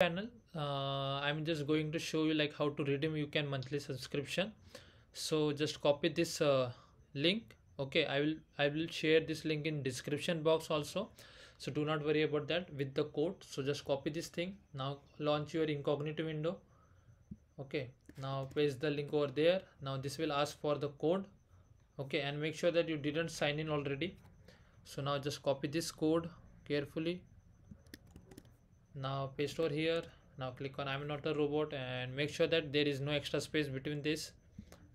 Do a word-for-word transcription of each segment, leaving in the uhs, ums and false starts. Panel, uh, I'm just going to show you like how to redeem UCAN monthly subscription. So just copy this uh, link. Okay, I will I will share this link in description box also, so do not worry about that, with the code. So just copy this thing. Now launch your incognito window. Okay, now paste the link over there. Now this will ask for the code. Okay, and make sure that you didn't sign in already. So now just copy this code carefully. Now paste over here. Now click on I'm not a robot and make sure that there is no extra space between this.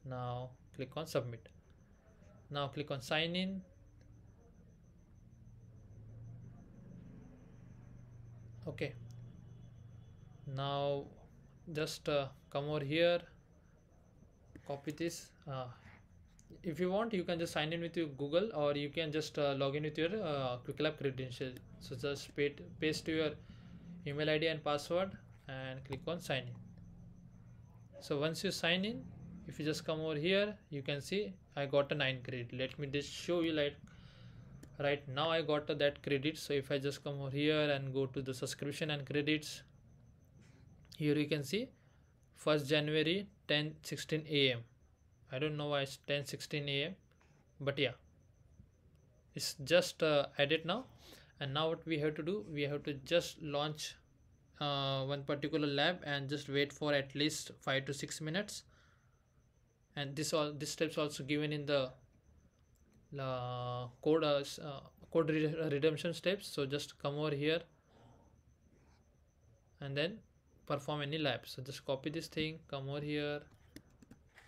Now click on submit. Now click on sign in. Okay, now just uh, come over here, copy this. Uh, if you want, you can just sign in with your Google, or you can just uh, log in with your uh, QuickLab credential. So just paste, paste your email I D and password and click on sign in. So once you sign in, if you just come over here, you can see I got a nine credit. Let me just show you like right now I got a, that credit. So if I just come over here and go to the subscription and credits, here you can see first January ten sixteen A M I don't know why it's ten sixteen A M but yeah, it's just uh, added now. And now what we have to do, we have to just launch uh, one particular lab and just wait for at least five to six minutes. And this all this steps also given in the uh, code uh, code re redemption steps. So just come over here and then perform any lab. So just copy this thing, come over here,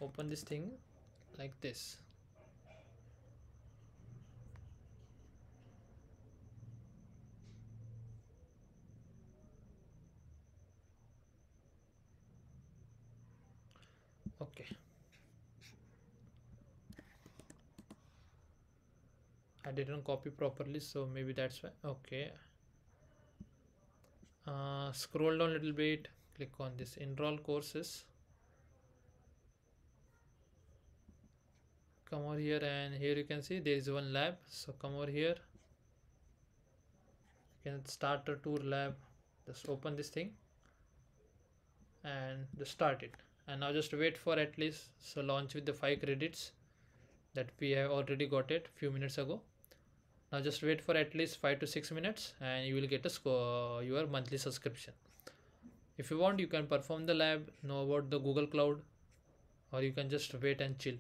open this thing like this. Okay, I didn't copy properly, so maybe that's why. Okay, uh, scroll down a little bit, click on this enroll courses, come over here, and here you can see there is one lab. So come over here, you can start a tour lab. Just open this thing and just start it. And now just wait for at least, so launch with the five credits that we have already got it few minutes ago. Now just wait for at least five to six minutes and you will get a score, your monthly subscription. If you want, you can perform the lab, know about the Google Cloud, or you can just wait and chill.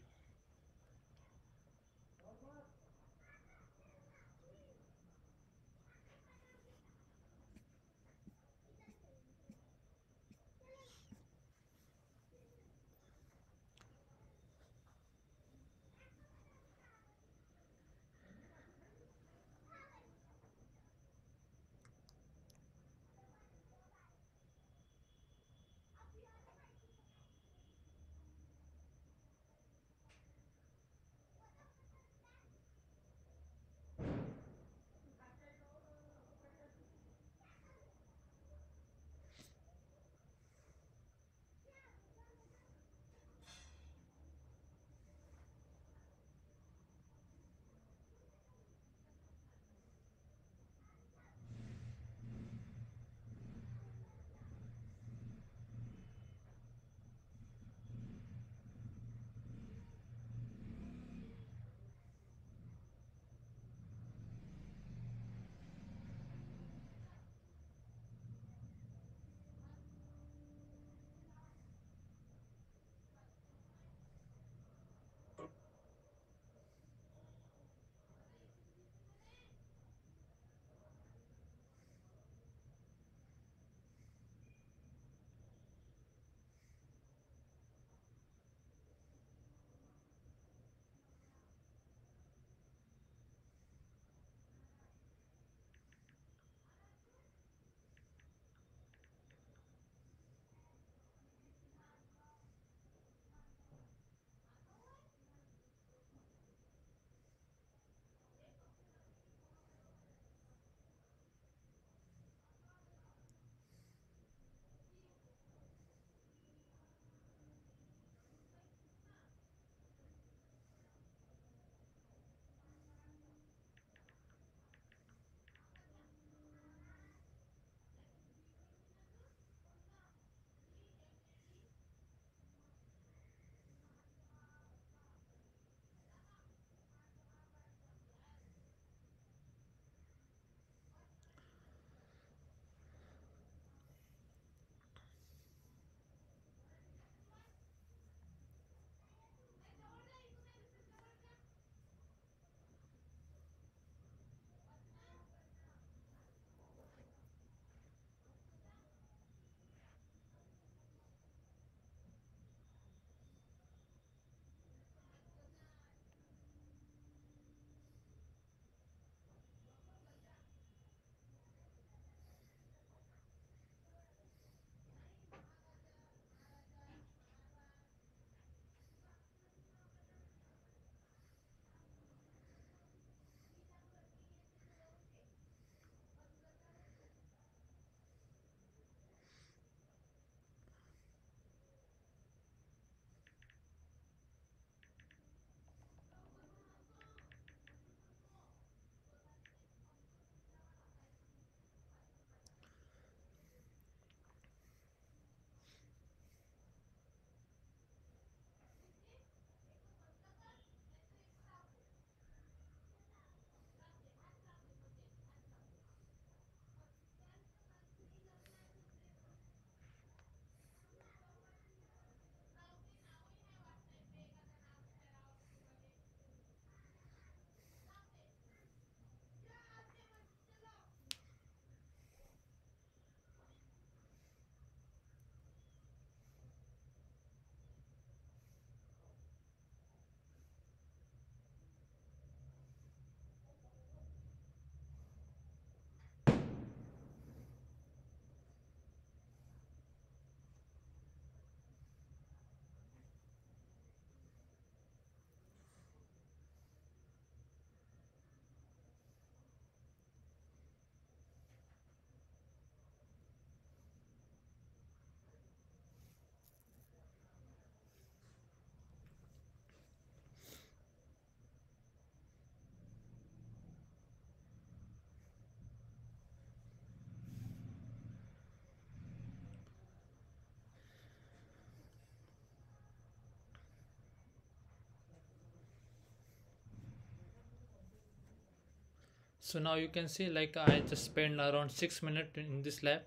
So now you can see, like, I just spent around six minutes in this lab.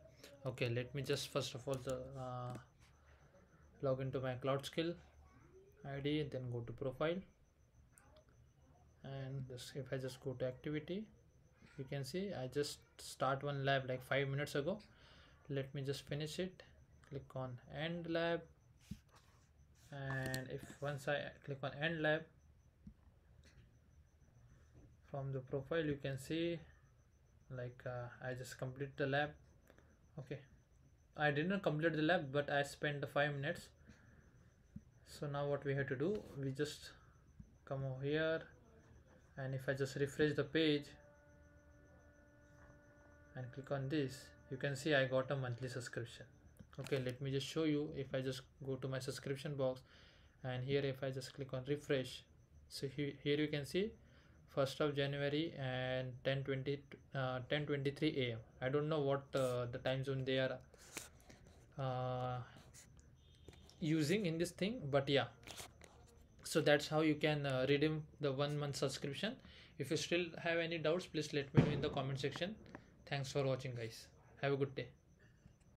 Okay, let me just first of all the, uh, log into my Cloud Skill I D, then go to profile, and this, if I just go to activity, you can see I just start one lab like five minutes ago. Let me just finish it. Click on end lab, and if once I click on end lab, from the profile you can see, like, uh, I just complete the lab. Okay, I didn't complete the lab, but I spent the five minutes. So now what we have to do, we just come over here, and if I just refresh the page and click on this, you can see I got a monthly subscription. Okay, let me just show you. If I just go to my subscription box, and here if I just click on refresh, so he, here you can see first of January and ten twenty uh, ten twenty-three a m I don't know what uh, the time zone they are uh, using in this thing, but yeah, so that's how you can uh, redeem the one month subscription. If you still have any doubts, please let me know in the comment section. Thanks for watching, guys. Have a good day.